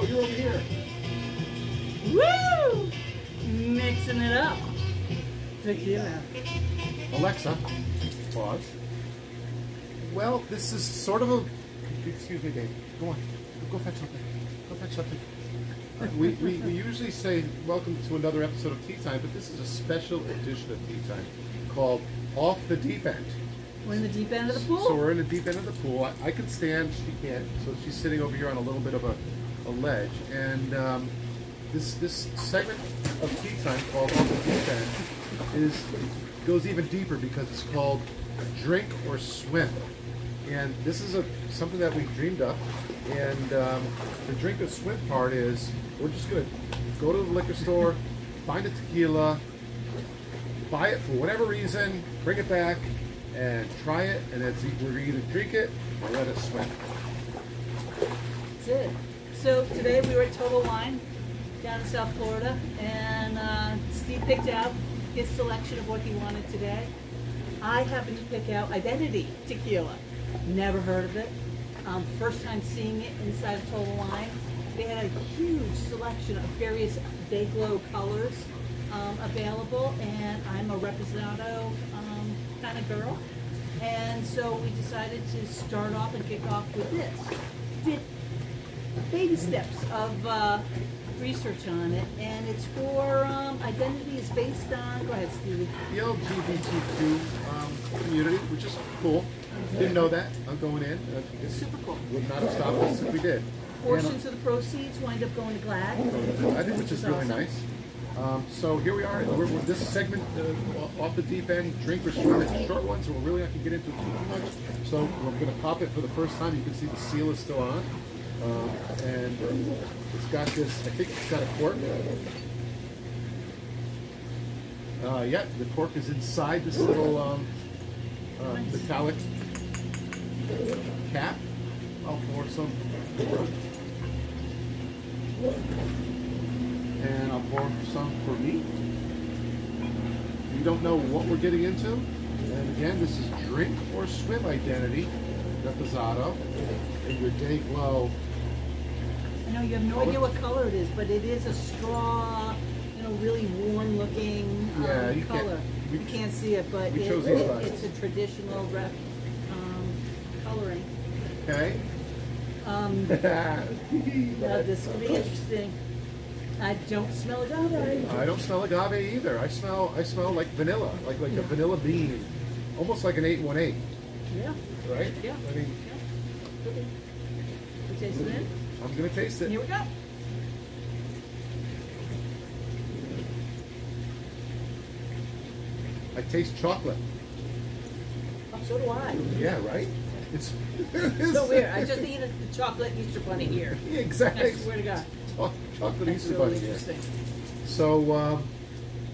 Oh, you're over here. Woo! Mixing it up. Tequila. Alexa, pause. Well, this is sort of a... Excuse me, Dave. Go on. Go fetch something. Go fetch something. We usually say, welcome to another episode of Tea Time, but this is a special edition of Tea Time called Off the Deep End. We're in the deep end of the pool? So we're in the deep end of the pool. I can stand, she can't. So she's sitting over here on a little bit of a ledge. And this segment of Tea Time called Off the Deep End goes even deeper because it's called Drink or Swim. And this is something that we dreamed up. And the Drink or Swim part is we're just going to go to the liquor store, find a tequila, buy it for whatever reason, bring it back, and try it, and that's we're going to either drink it or let it swim. That's it. So today we were at Total Wine down in South Florida, and Steve picked out his selection of what he wanted today. I happened to pick out Identity Tequila. Never heard of it. First time seeing it inside of Total Wine. They had a huge selection of various day glow colors available, and I'm a reposado kind of girl, and so we decided to start off and kick off with this. Did baby steps of research on it, and it's for identity is based on, go ahead Stevie. The LGBTQ community, which is cool. Didn't know that. I'm going in. Super cool. Would not have stopped us if we did. Portions of the proceeds wind up going to GLAD. I think which is really awesome. Nice. So here we are. We're this segment off the deep end, Drink or Swim. It's a short one, so we're really not going to get into it too much. So we're going to pop it for the first time. You can see the seal is still on, and it's got this. I think it's got a cork. Yeah, the cork is inside this little metallic cap. I'll pour some. And I'll pour some for me. You don't know what we're getting into. And again, this is Drink or Swim Identity, Reposado, and your day glow. I know you have no idea what color it is, but it is a straw, you know, really warm looking color. You can't see it, but it's a traditional coloring. Okay. This will be interesting. I don't smell agave. I don't smell agave either. I smell like vanilla, like a vanilla bean, almost like an 818. Yeah. Right. Yeah. I mean, yeah. Okay. You taste it? I'm gonna taste it. Here we go. I taste chocolate. Oh, so do I. Yeah. Right. It's so weird. I just eat the chocolate Easter bunny here. Exactly. I swear to God. Chocolate Easter bunny here. So,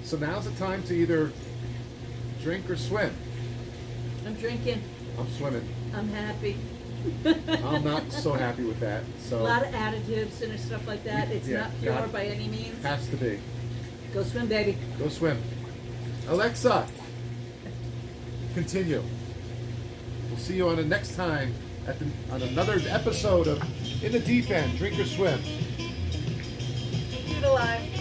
so now's the time to either drink or swim. I'm drinking. I'm swimming. I'm happy. I'm not so happy with that. So a lot of additives and stuff like that. It's not pure by any means. Has to be. Go swim, baby. Go swim. Alexa, continue. We'll see you on the next time on another episode of In the Deep End, Drink or Swim. Alive.